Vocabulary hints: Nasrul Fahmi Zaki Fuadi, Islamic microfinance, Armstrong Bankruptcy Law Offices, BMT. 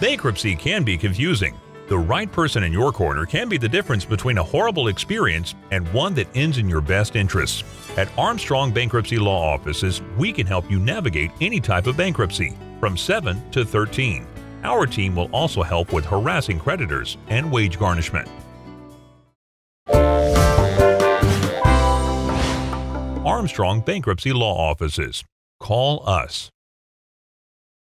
Bankruptcy can be confusing. The right person in your corner can be the difference between a horrible experience and one that ends in your best interests. At Armstrong Bankruptcy Law Offices, we can help you navigate any type of bankruptcy, from 7 to 13. Our team will also help with harassing creditors and wage garnishment. Armstrong Bankruptcy Law Offices. Call us.